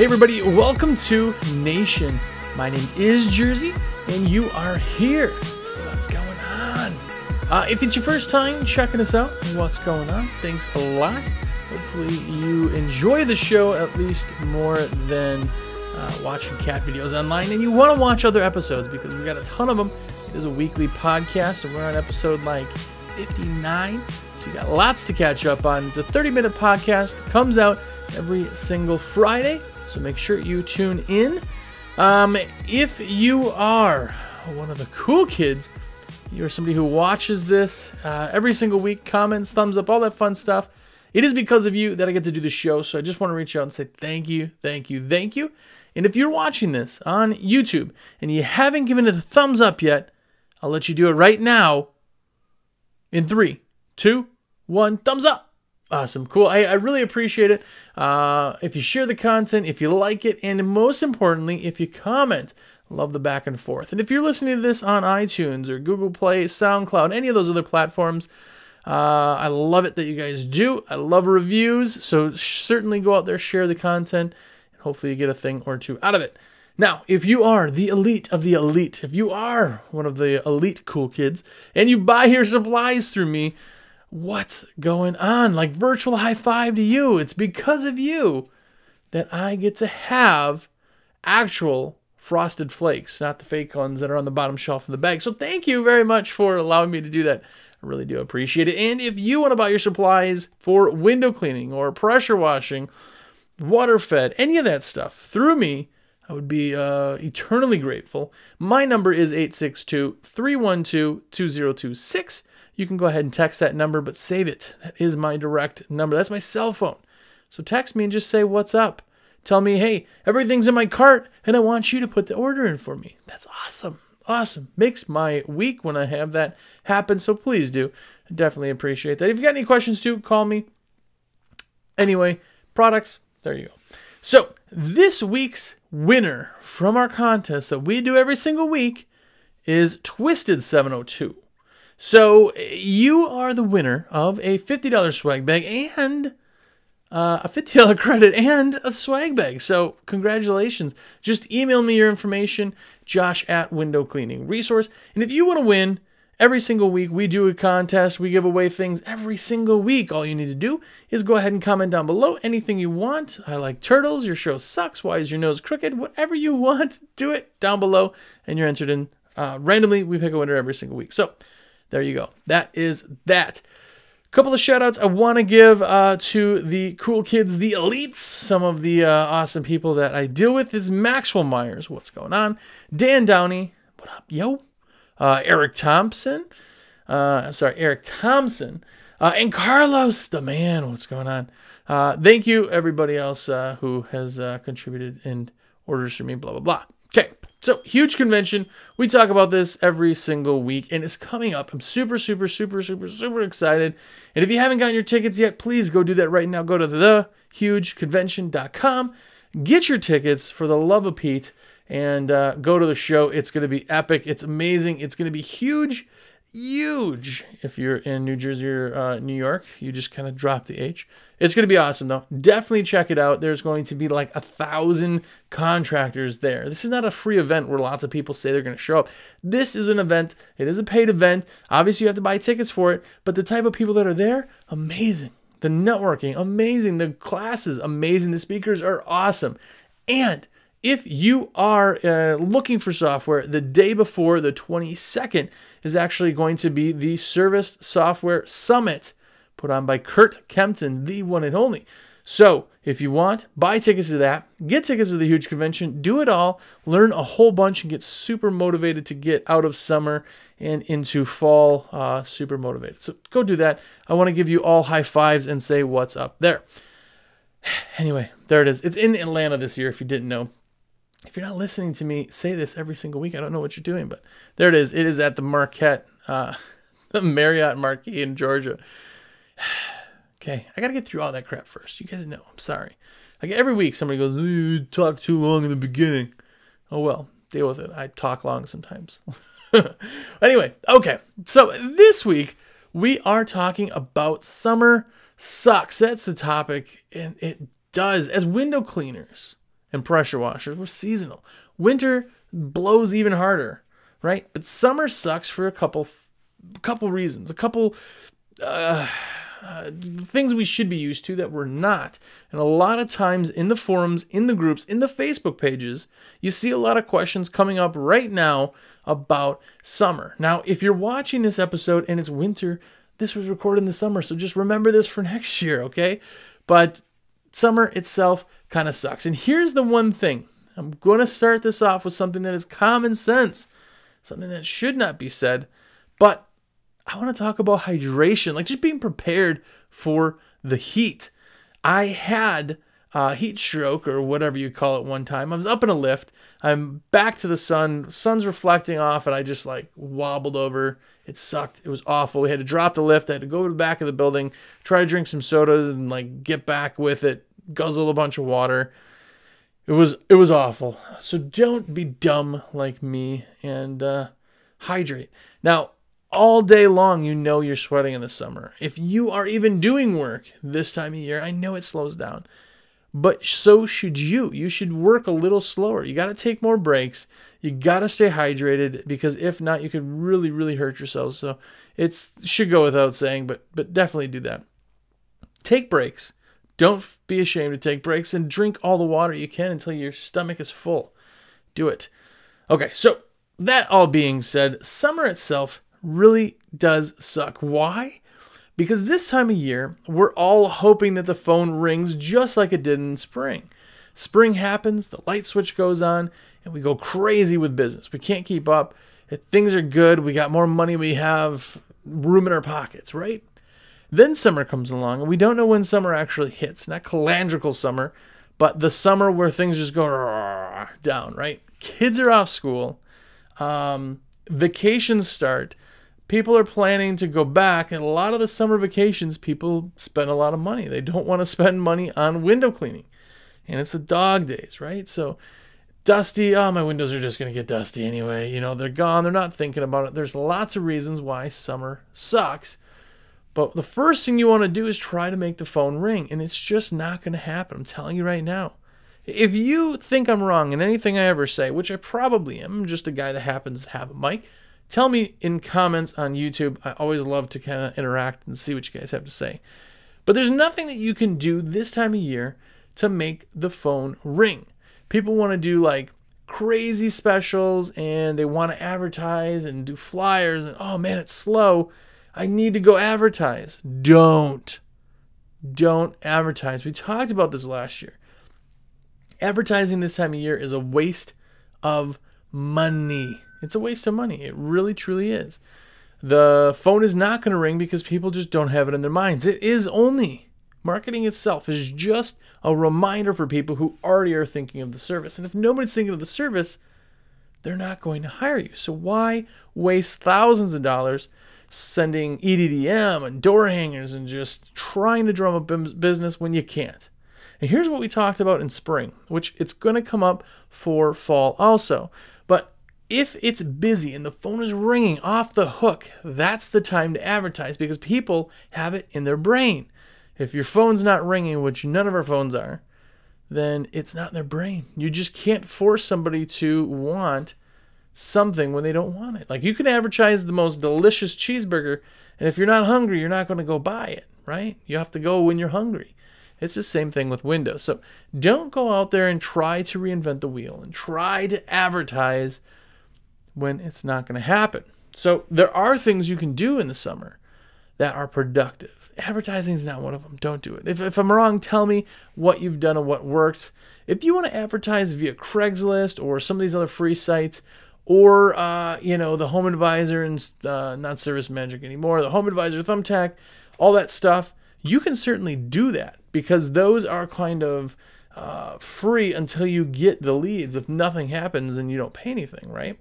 Hey everybody, welcome to Nation. My name is Jersey, and you are here. What's going on? If it's your first time checking us out, what's going on? Thanks a lot. Hopefully you enjoy the show at least more than watching cat videos online, and you want to watch other episodes because we got a ton of them. It is a weekly podcast, and we're on episode like 59, so you got lots to catch up on. It's a 30-minute podcast. It comes out every single Friday. So make sure you tune in. If you are one of the cool kids, you're somebody who watches this every single week, comments, thumbs up, all that fun stuff, it is because of you that I get to do the show. So I just want to reach out and say thank you, thank you, thank you. And if you're watching this on YouTube and you haven't given it a thumbs up yet, I'll let you do it right now in 3, 2, 1, thumbs up. Awesome. Cool. I really appreciate it. If you share the content, if you like it, and most importantly, if you comment. Love the back and forth. And if you're listening to this on iTunes or Google Play, SoundCloud, any of those other platforms, I love it that you guys do. I love reviews. So certainly go out there, share the content, and hopefully you get a thing or two out of it. Now, if you are the elite of the elite, if you are one of the elite cool kids, and you buy your supplies through me, what's going on? Like virtual high five to you. It's because of you that I get to have actual Frosted Flakes, not the fake ones that are on the bottom shelf of the bag. So thank you very much for allowing me to do that. I really do appreciate it. And if you want to buy your supplies for window cleaning or pressure washing, water fed, any of that stuff through me, I would be eternally grateful. My number is 862-312-2026. You can go ahead and text that number, but save it. That is my direct number. That's my cell phone. So text me and just say, what's up? Tell me, hey, everything's in my cart, and I want you to put the order in for me. That's awesome. Awesome. Makes my week when I have that happen, so please do. I definitely appreciate that. If you've got any questions, too, call me. Anyway, products, there you go. So this week's winner from our contest that we do every single week is Twisted702. So you are the winner of a $50 swag bag and a $50 credit and a swag bag. So congratulations. Just email me your information, josh@windowcleaningresource. And if you want to win every single week, we do a contest. We give away things every single week. All you need to do is go ahead and comment down below anything you want. I like turtles. Your show sucks. Why is your nose crooked? Whatever you want, do it down below. And you're entered in randomly. We pick a winner every single week. So there you go. That is that. A couple of shout outs I want to give to the cool kids, the elites, some of the awesome people that I deal with is Maxwell Myers. What's going on? Dan Downey. What up, yo? Eric Thompson. Eric Thompson. And Carlos, the man. What's going on? Thank you, everybody else who has contributed and orders from me, blah, blah, blah. Okay. So, Huge Convention, we talk about this every single week, and it's coming up. I'm super, super, super, super, super excited, and if you haven't gotten your tickets yet, please go do that right now. Go to thehugeconvention.com, get your tickets for the love of Pete, and go to the show. It's going to be epic. It's amazing. It's going to be huge, huge. If you're in New Jersey or New York, you just kind of drop the H. It's going to be awesome, though. Definitely check it out. There's going to be like 1,000 contractors there. This is not a free event where lots of people say they're going to show up. This is an event. It is a paid event. Obviously, you have to buy tickets for it, but the type of people that are there, amazing. The networking, amazing. The classes, amazing. The speakers are awesome. And if you are looking for software, the day before, the 22nd, is actually going to be the Service Software Summit, put on by Kurt Kempton, the one and only. So if you want, buy tickets to that, get tickets to the Huge Convention, do it all, learn a whole bunch, and get super motivated to get out of summer and into fall, super motivated. So go do that. I want to give you all high fives and say what's up there. Anyway, there it is. It's in Atlanta this year, if you didn't know. If you're not listening to me say this every single week, I don't know what you're doing, but there it is. It is at the Marriott Marquis in Georgia. Okay, I gotta get through all that crap first. You guys know, I'm sorry. Like every week, somebody goes, you talk too long in the beginning. Oh well, deal with it. I talk long sometimes. Anyway, okay. So this week, we are talking about summer sucks. That's the topic, and it does. As window cleaners, and pressure washers. We're seasonal. Winter blows even harder, right? But summer sucks for a couple reasons, a couple things we should be used to that we're not. And a lot of times in the forums, in the groups, in the Facebook pages, you see a lot of questions coming up right now about summer. Now, if you're watching this episode and it's winter, this was recorded in the summer, so just remember this for next year, okay? But summer itself kind of sucks. And here's the one thing. I'm going to start this off with something that is common sense, something that should not be said, but I want to talk about hydration, like just being prepared for the heat. I had heat stroke or whatever you call it one time. I was up in a lift. I'm back to the sun. Sun's reflecting off, and I just like wobbled over. It sucked. It was awful. We had to drop the lift. I had to go to the back of the building, try to drink some sodas and like get back with it, guzzle a bunch of water. It was awful. So don't be dumb like me and hydrate. Now, all day long, you know you're sweating in the summer. If you are even doing work this time of year, I know it slows down, but so should you. You should work a little slower. You got to take more breaks. You got to stay hydrated, because if not, you could really, really hurt yourselves. So it should go without saying, but definitely do that. Take breaks. Don't be ashamed to take breaks, and drink all the water you can until your stomach is full. Do it. Okay, so that all being said, summer itself really does suck. Why? Because this time of year, we're all hoping that the phone rings just like it did in spring. Spring happens, the light switch goes on, and we go crazy with business. We can't keep up. If things are good, we got more money, we have room in our pockets, right? Then summer comes along, and we don't know when summer actually hits. Not calendrical summer, but the summer where things just go down, right? Kids are off school. Vacations start. People are planning to go back, and a lot of the summer vacations, people spend a lot of money. They don't want to spend money on window cleaning, and it's the dog days, right? So dusty, oh, my windows are just going to get dusty anyway. You know, they're gone. They're not thinking about it. There's lots of reasons why summer sucks, but the first thing you want to do is try to make the phone ring, and it's just not going to happen. I'm telling you right now. If you think I'm wrong in anything I ever say, which I probably am, I'm just a guy that happens to have a mic, tell me in comments on YouTube. I always love to kind of interact and see what you guys have to say. But there's nothing that you can do this time of year to make the phone ring. People want to do like crazy specials, and they want to advertise and do flyers, and oh man, it's slow, I need to go advertise. Don't advertise. We talked about this last year. Advertising this time of year is a waste of money. It's a waste of money. It really, truly is. The phone is not going to ring because people just don't have it in their minds. It is only. Marketing itself is just a reminder for people who already are thinking of the service. And if nobody's thinking of the service, they're not going to hire you. So why waste thousands of dollars sending EDDM and door hangers and just trying to drum up business when you can't? And here's what we talked about in spring, which it's going to come up for fall also. But if it's busy and the phone is ringing off the hook, that's the time to advertise, because people have it in their brain. If your phone's not ringing, which none of our phones are, then it's not in their brain. You just can't force somebody to want something when they don't want it. Like, you can advertise the most delicious cheeseburger, and if you're not hungry, you're not going to go buy it, right? You have to go when you're hungry. It's the same thing with Windows. So don't go out there and try to reinvent the wheel and try to advertise when it's not going to happen. So there are things you can do in the summer that are productive. Advertising is not one of them. Don't do it. If I'm wrong, tell me what you've done and what works. If you want to advertise via Craigslist or some of these other free sites, or you know, the Home Advisor and not Service Magic anymore, the Home Advisor, Thumbtack, all that stuff, you can certainly do that, because those are kind of free until you get the leads. If nothing happens, then you don't pay anything, right?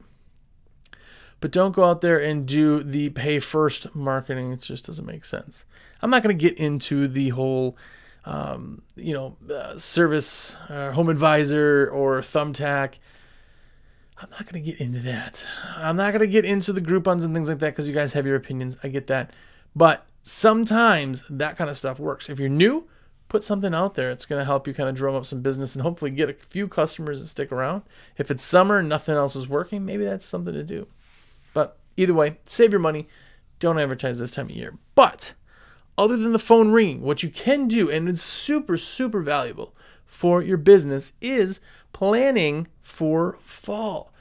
But don't go out there and do the pay first marketing. It just doesn't make sense. I'm not going to get into the whole, you know, service, Home Advisor or Thumbtack. I'm not going to get into that. I'm not going to get into the Groupons and things like that, because you guys have your opinions. I get that. But sometimes that kind of stuff works. If you're new, put something out there. It's going to help you kind of drum up some business and hopefully get a few customers that stick around. If it's summer and nothing else is working, maybe that's something to do. But either way, save your money. Don't advertise this time of year. But other than the phone ringing, what you can do, and it's super, super valuable for your business, is planning for fall.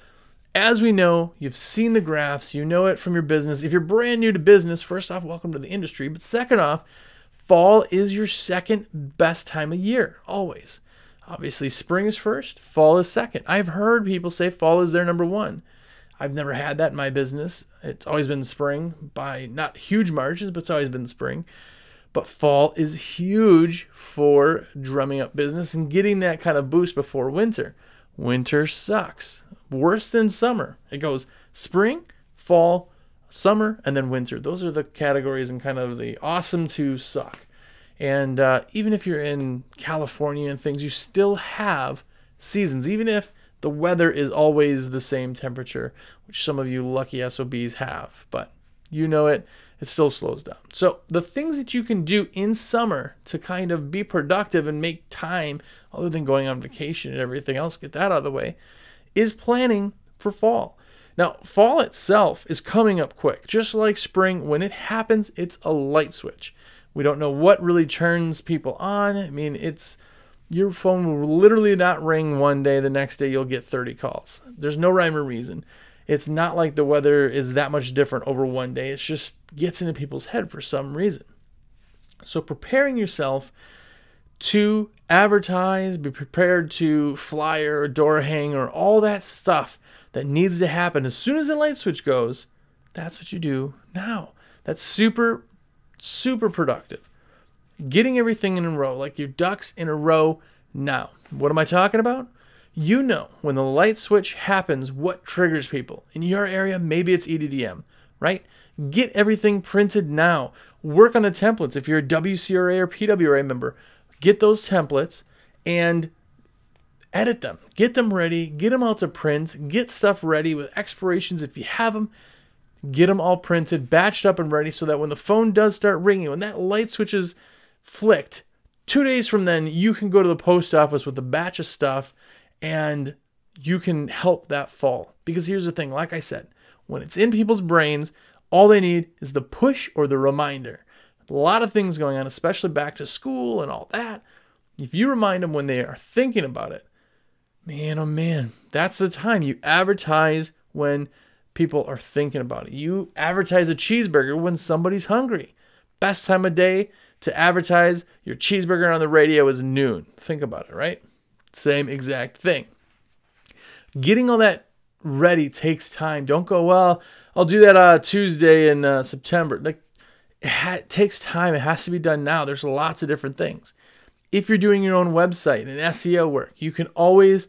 As we know, you've seen the graphs, you know it from your business. If you're brand new to business, first off, welcome to the industry. But second off, fall is your second best time of year, always. Obviously, spring is first, fall is second. I've heard people say fall is their number one. I've never had that in my business. It's always been spring by not huge margins, but it's always been spring. But fall is huge for drumming up business and getting that kind of boost before winter. Winter sucks. Worse than summer. It goes spring, fall, summer, and then winter. Those are the categories and kind of the awesome to suck. And even if you're in California and things, you still have seasons, even if the weather is always the same temperature, which some of you lucky SOBs have, but you know it still slows down. So the things that you can do in summer to kind of be productive and make time, other than going on vacation and everything else, get that out of the way, is planning for fall. Now, fall itself is coming up quick. Just like spring, when it happens, it's a light switch. We don't know what really turns people on. I mean, it's your phone will literally not ring one day. The next day, you'll get 30 calls. There's no rhyme or reason. It's not like the weather is that much different over one day. It just gets into people's head for some reason. So preparing yourself to advertise, be prepared to flyer or door hanger, all that stuff that needs to happen as soon as the light switch goes. That's what you do now. That's super, super productive. Getting everything in a row, like your ducks in a row now. What am I talking about? You know, when the light switch happens, what triggers people in your area? Maybe it's EDDM, right? Get everything printed now. Work on the templates. If you're a WCRA or PWRA member, get those templates and edit them. Get them ready. Get them out to print. Get stuff ready with expirations if you have them. Get them all printed, batched up and ready so that when the phone does start ringing, when that light switch is flicked, 2 days from then, you can go to the post office with a batch of stuff and you can help that fall. Because here's the thing, like I said, when it's in people's brains, all they need is the push or the reminder. A lot of things going on, especially back to school and all that. If you remind them when they are thinking about it, man, oh man, that's the time you advertise when people are thinking about it. You advertise a cheeseburger when somebody's hungry. Best time of day to advertise your cheeseburger on the radio is noon. Think about it, right? Same exact thing. Getting all that ready takes time. Don't go, well, I'll do that Tuesday in September. Like, it takes time. It has to be done now. There's lots of different things. If you're doing your own website and SEO work, you can always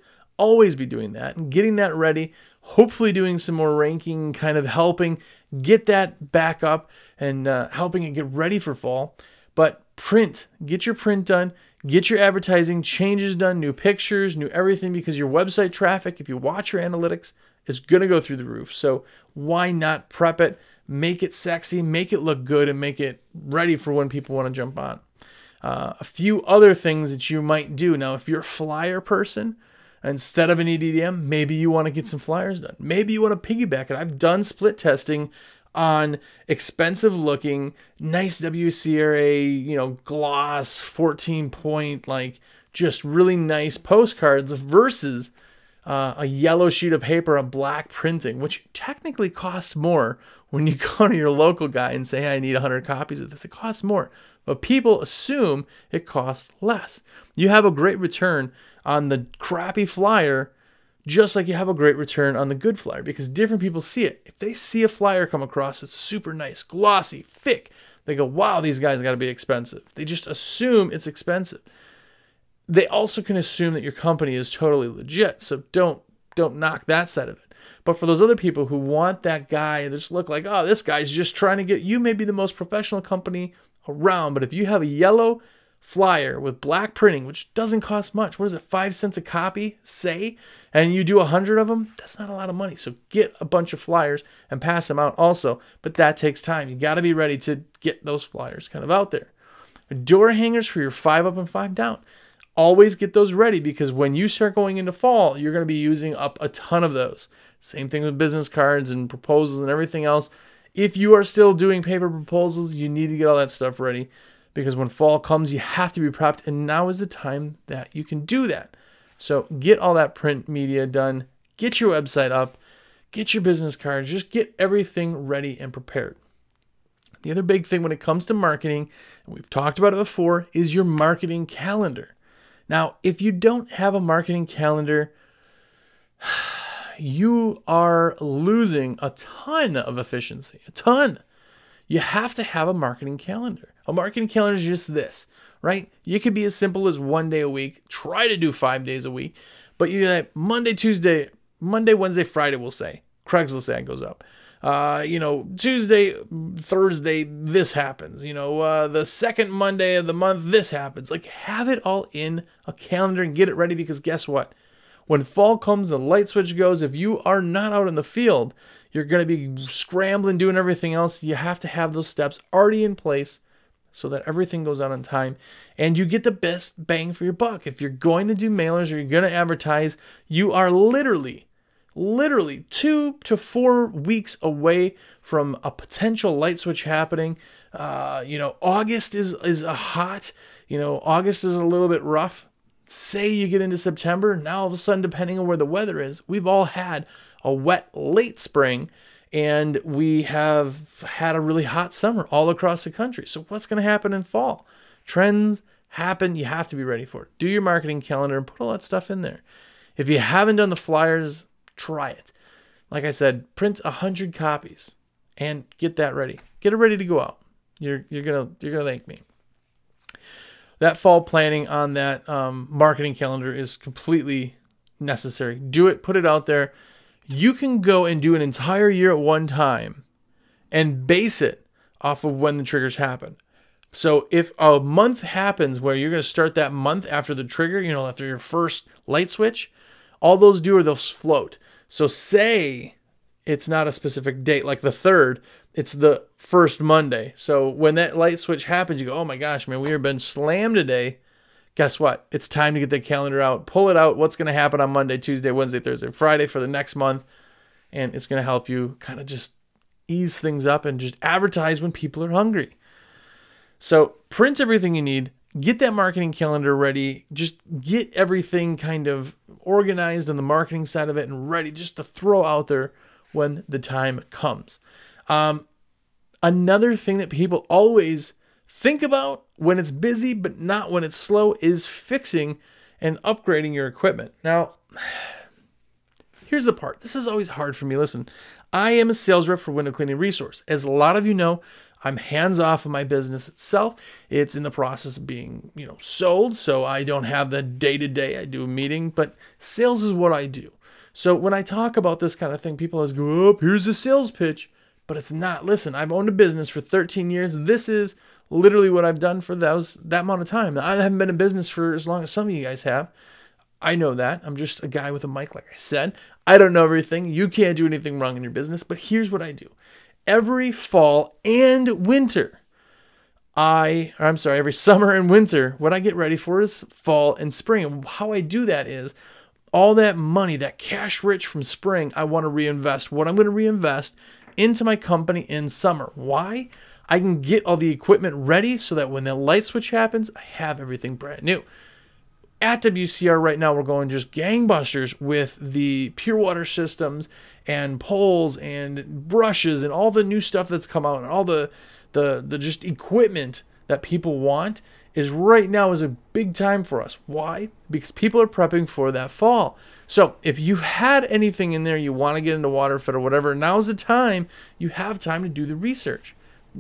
be doing that and getting that ready, hopefully doing some more ranking, kind of helping get that back up and helping it get ready for fall. But print, get your print done, get your advertising changes done, new pictures, new everything, because your website traffic, if you watch your analytics, is going to go through the roof. So why not prep it? Make it sexy, make it look good, and make it ready for when people want to jump on. A few other things that you might do. Now, if you're a flyer person, instead of an EDDM, maybe you want to get some flyers done. Maybe you want to piggyback it. I've done split testing on expensive-looking, nice WCRA, you know, gloss, 14-point, like, just really nice postcards versus a yellow sheet of paper, a black printing, which technically costs more when you go to your local guy and say, hey, I need 100 copies of this. It costs more, but people assume it costs less. You have a great return on the crappy flyer, just like you have a great return on the good flyer, because different people see it. If they see a flyer come across, it's super nice, glossy, thick, they go, wow, these guys got to be expensive. They just assume it's expensive. They also can assume that your company is totally legit, so don't knock that side of it. But for those other people who want that guy and just look like, oh, this guy's just trying to get, you may be the most professional company around, but if you have a yellow flyer with black printing, which doesn't cost much, what is it, 5 cents a copy, say, and you do 100 of them, that's not a lot of money. So get a bunch of flyers and pass them out also, but that takes time. You got to be ready to get those flyers kind of out there. Door hangers for your 5 up and 5 down. Always get those ready, because when you start going into fall, you're going to be using up a ton of those. Same thing with business cards and proposals and everything else. If you are still doing paper proposals, you need to get all that stuff ready, because when fall comes, you have to be prepped, and now is the time that you can do that. So get all that print media done, get your website up, get your business cards, just get everything ready and prepared. The other big thing when it comes to marketing, and we've talked about it before, is your marketing calendar. Now, if you don't have a marketing calendar, you are losing a ton of efficiency, a ton. You have to have a marketing calendar. A marketing calendar is just this, right? You could be as simple as 1 day a week, try to do 5 days a week, but you have Monday, Wednesday, Friday, we'll say. Craigslist ad goes up. Tuesday, Thursday, this happens. The second Monday of the month, this happens. Like, have it all in a calendar and get it ready, because guess what? When fall comes, the light switch goes. If you are not out in the field, you're going to be scrambling, doing everything else. You have to have those steps already in place so that everything goes out on time and you get the best bang for your buck. If you're going to do mailers or you're going to advertise, you are literally 2 to 4 weeks away from a potential light switch happening. August is a hot, August is a little bit rough. Say you get into September, now all of a sudden, depending on where the weather is, we've all had a wet late spring and we have had a really hot summer all across the country. So what's going to happen in fall? Trends happen. You have to be ready for it. Do your marketing calendar and put all that stuff in there. If you haven't done the flyers, try it. Like I said, print 100 copies and get that ready. Get it ready to go out. You're gonna thank me. That fall planning on that marketing calendar is completely necessary. Do it. Put it out there. You can go and do an entire year at one time and base it off of when the triggers happen. So if a month happens where you're going to start that month after the trigger, after your first light switch, all those do are those float. So say it's not a specific date, like the 3rd, it's the first Monday. So when that light switch happens, you go, oh my gosh, man, we have been slammed today. Guess what? It's time to get the calendar out, pull it out. What's going to happen on Monday, Tuesday, Wednesday, Thursday, Friday for the next month. And it's going to help you kind of just ease things up and just advertise when people are hungry. So print everything you need. Get that marketing calendar ready. Just get everything kind of organized on the marketing side of it and ready just to throw out there when the time comes. Another thing that people always think about when it's busy but not when it's slow is fixing and upgrading your equipment. Now, here's the part. This is always hard for me. Listen, I am a sales rep for Window Cleaning Resource. As a lot of you know, I'm hands-off of my business itself. It's in the process of being, sold, so I don't have the day-to-day. I do a meeting, but sales is what I do. So when I talk about this kind of thing, people always go, oh, here's a sales pitch, but it's not. Listen, I've owned a business for 13 years. This is literally what I've done for that amount of time. Now, I haven't been in business for as long as some of you guys have. I know that. I'm just a guy with a mic, like I said. I don't know everything. You can't do anything wrong in your business, but here's what I do. Every fall and winter, every summer and winter, what I get ready for is fall and spring. And how I do that is all that money, that cash rich from spring, I want to reinvest. What I'm going to reinvest into my company in summer. Why? I can get all the equipment ready so that when the light switch happens, I have everything brand new. At WCR right now, we're going just gangbusters with the pure water systems and poles and brushes and all the new stuff that's come out, and all the just equipment that people want is right now is a big time for us. Why? Because people are prepping for that fall. So if you had anything in there you want to get into WaterFit or whatever, now's the time. You have time to do the research.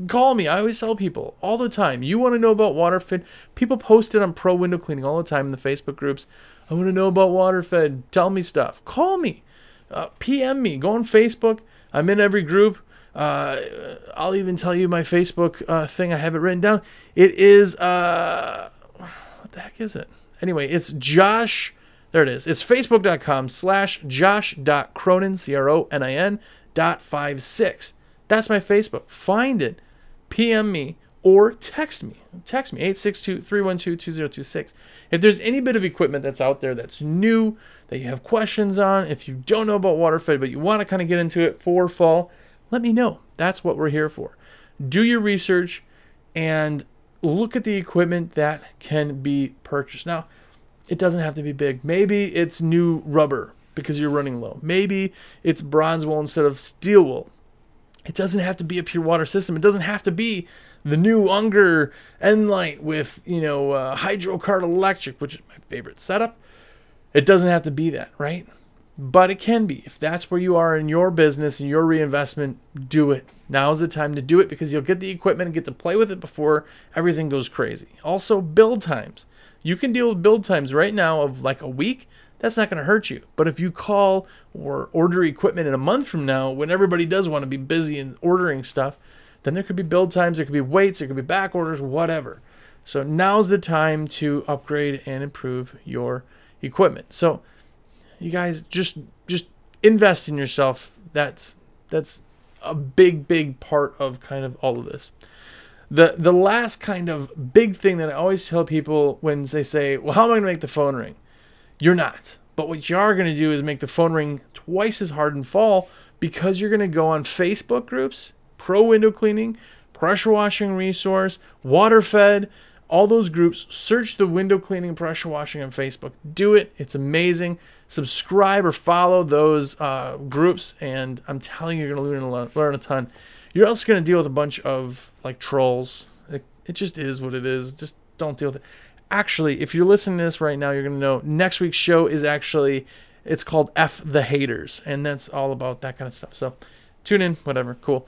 Call me. I always tell people all the time, you want to know about WaterFit? People post it on Pro Window Cleaning all the time in the Facebook groups. I want to know about WaterFit. Tell me stuff. Call me. PM me. Go on Facebook. I'm in every group. I'll even tell you my Facebook thing. I have it written down. It is, what the heck is it? Anyway, it's Josh. There it is. It's facebook.com/josh.cronin, C-R-O-N-I-N .56. That's my Facebook. Find it, PM me, or text me. Text me, 862-312-2026. If there's any bit of equipment that's out there that's new, that you have questions on, if you don't know about water-fed, but you want to kind of get into it for fall, let me know. That's what we're here for. Do your research and look at the equipment that can be purchased. Now, it doesn't have to be big. Maybe it's new rubber because you're running low. Maybe it's bronze wool instead of steel wool. It doesn't have to be a pure water system. It doesn't have to be the new Unger Enlight with, you know, Hydrocart electric, which is my favorite setup. It doesn't have to be that, right? But it can be. If that's where you are in your business and your reinvestment, do it. Now's the time to do it because you'll get the equipment and get to play with it before everything goes crazy. Also, build times. You can deal with build times right now of like a week. That's not going to hurt you. But if you call or order equipment in a month from now, when everybody does want to be busy and ordering stuff, then there could be build times, there could be waits, there could be back orders, whatever. So now's the time to upgrade and improve your equipment. So you guys, just invest in yourself. That's a big part of kind of all of this. The last kind of big thing that I always tell people when they say, well, how am I going to make the phone ring? You're not. But what you are going to do is make the phone ring twice as hard in fall, because you're going to go on Facebook groups, Pro Window Cleaning, Pressure Washing Resource, Water Fed, all those groups. Search the window cleaning, pressure washing on Facebook. Do it. It's amazing. Subscribe or follow those groups, and I'm telling you, you're going to learn a ton. You're also going to deal with a bunch of like trolls. It just is what it is. Just don't deal with it. Actually, if you're listening to this right now, you're going to know next week's show is actually, it's called F the Haters, and that's all about that kind of stuff. So tune in, whatever, cool.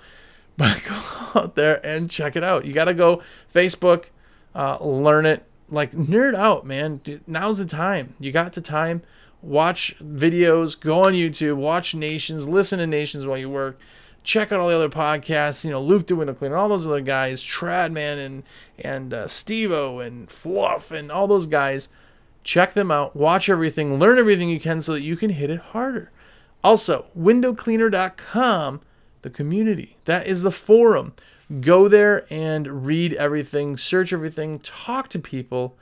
But go out there and check it out. You got to go Facebook, learn it, like nerd out, man. Dude, now's the time. You got the time. Watch videos, go on YouTube, watch Nations, listen to Nations while you work, check out all the other podcasts, you know, Luke the Window Cleaner, all those other guys, Tradman and Steve-O and Fluff and all those guys. Check them out, watch everything, learn everything you can so that you can hit it harder. Also, windowcleaner.com, the community, that is the forum. Go there and read everything, search everything, talk to people.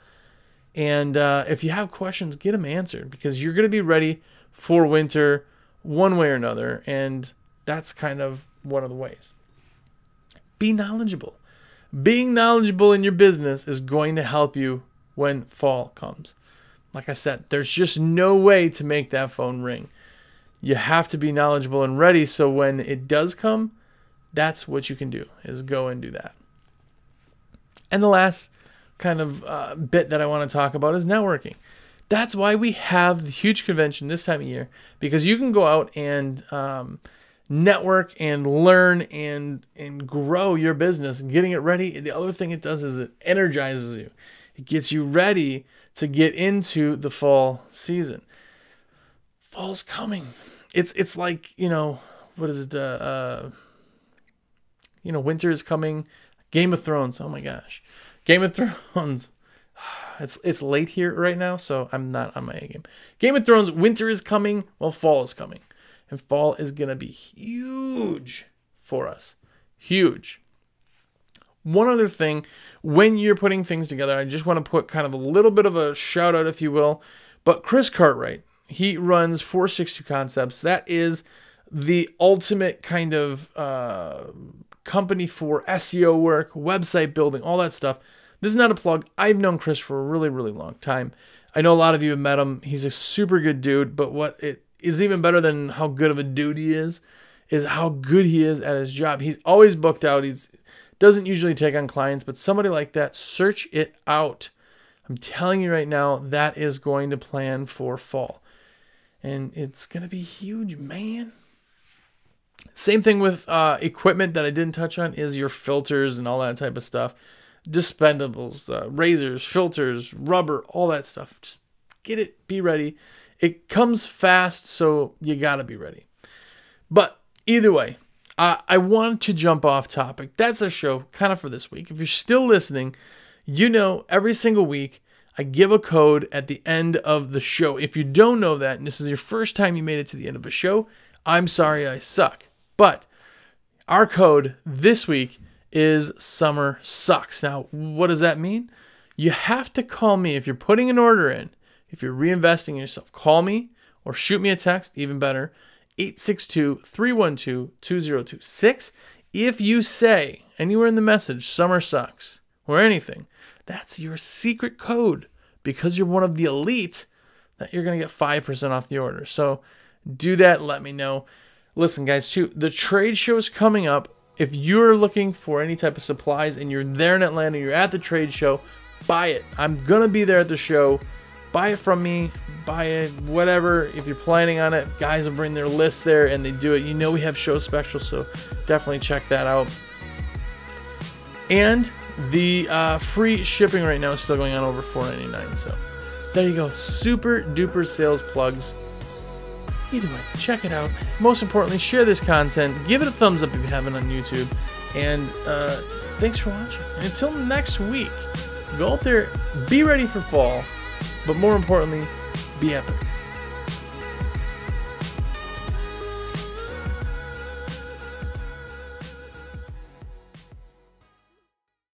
And if you have questions, get them answered, because you're going to be ready for winter one way or another. And that's kind of one of the ways. Be knowledgeable. Being knowledgeable in your business is going to help you when fall comes. Like I said, there's just no way to make that phone ring. You have to be knowledgeable and ready. So when it does come, that's what you can do, is go and do that. And the last kind of bit that I want to talk about is networking. That's why we have the Huge Convention this time of year, because you can go out and network and learn and grow your business, getting it ready. The other thing it does is it energizes you. It gets you ready to get into the fall season. Fall's coming. It's like, you know, what is it? You know, winter is coming. Game of Thrones. Oh my gosh. Game of Thrones. It's late here right now, so I'm not on my A game. Game of Thrones, winter is coming. Well, fall is coming. And fall is going to be huge for us. Huge. One other thing, when you're putting things together, I just want to put kind of a little bit of a shout out, if you will. But Chris Cartwright, he runs 462 Concepts. That is the ultimate kind of company for SEO work, website building, all that stuff. This is not a plug. I've known Chris for a really long time. I know a lot of you have met him. He's a super good dude, but what it is even better than how good of a dude he is how good he is at his job. He's always booked out. He doesn't usually take on clients, but somebody like that, search it out. I'm telling you right now, that is going to plan for fall. And it's going to be huge, man. Same thing with equipment that I didn't touch on is your filters and all that type of stuff. Dispendables, razors, filters, rubber, all that stuff. Just get it, be ready. It comes fast, so you got to be ready. But either way, I want to jump off topic. That's a show kind of for this week. If you're still listening, you know every single week I give a code at the end of the show. If you don't know that, and this is your first time you made it to the end of a show, I'm sorry I suck. But our code this week is summer sucks. Now, what does that mean? You have to call me if you're putting an order in, if you're reinvesting in yourself. Call me or shoot me a text, even better, 862-312-2026. If you say anywhere in the message, summer sucks, or anything, that's your secret code, because you're one of the elite, that you're going to get 5% off the order. So do that. Let me know. Listen, guys, too, the trade show is coming up. If you're looking for any type of supplies and you're there in Atlanta, you're at the trade show, buy it. I'm going to be there at the show. Buy it from me. Buy it, whatever. If you're planning on it, guys will bring their list there and they do it. You know we have show specials, so definitely check that out. And the free shipping right now is still going on over $4.99. So there you go. Super duper sales plugs. Either way, check it out. Most importantly, share this content. Give it a thumbs up if you haven't on YouTube. And thanks for watching. And until next week, go out there, be ready for fall, but more importantly, be epic.